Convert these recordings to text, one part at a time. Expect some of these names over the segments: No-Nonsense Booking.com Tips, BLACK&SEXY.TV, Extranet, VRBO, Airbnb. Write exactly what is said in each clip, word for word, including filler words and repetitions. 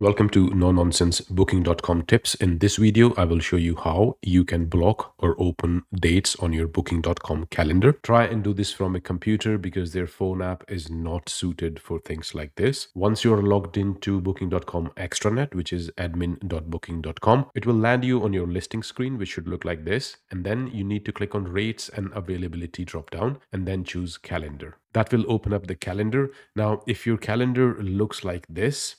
Welcome to No-Nonsense Booking dot com Tips. In this video, I will show you how you can block or open dates on your Booking dot com calendar. Try and do this from a computer because their phone app is not suited for things like this. Once you're logged into Booking dot com Extranet, which is admin dot booking dot com, it will land you on your listing screen, which should look like this. And then you need to click on Rates and Availability dropdown and then choose Calendar. That will open up the calendar. Now, if your calendar looks like this,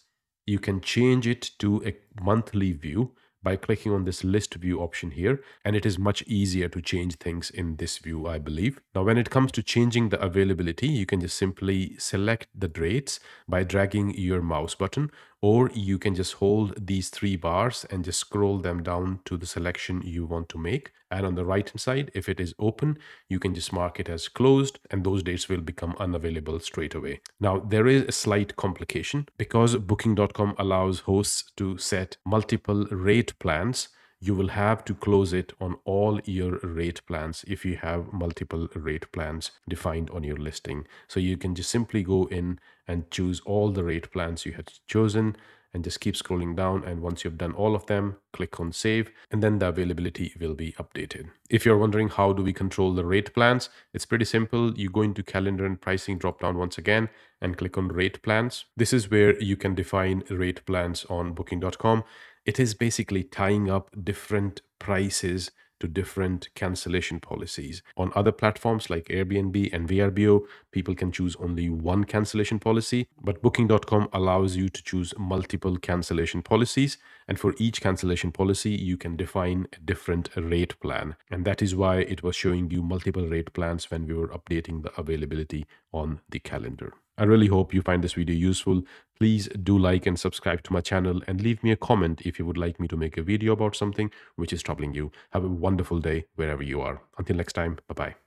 you can change it to a monthly view by clicking on this list view option here, and it is much easier to change things in this view, I believe. Now, when it comes to changing the availability, you can just simply select the dates by dragging your mouse button, or you can just hold these three bars and just scroll them down to the selection you want to make. And on the right hand side, if it is open, you can just mark it as closed, and those dates will become unavailable straight away. Now, there is a slight complication because Booking dot com allows hosts to set multiple rate plans. You will have to close it on all your rate plans if you have multiple rate plans defined on your listing. So you can just simply go in and choose all the rate plans you had chosen and just keep scrolling down, and once you've done all of them, click on save, and then the availability will be updated. If you're wondering how do we control the rate plans, it's pretty simple. You go into calendar and pricing drop down once again and click on rate plans. This is where you can define rate plans on Booking dot com. It is basically tying up different prices to different cancellation policies. On other platforms like Airbnb and V R B O, people can choose only one cancellation policy, but Booking dot com allows you to choose multiple cancellation policies. And for each cancellation policy, you can define a different rate plan. And that is why it was showing you multiple rate plans when we were updating the availability on the calendar. I really hope you find this video useful. Please do like and subscribe to my channel and leave me a comment if you would like me to make a video about something which is troubling you. Have a wonderful day wherever you are. Until next time, bye-bye.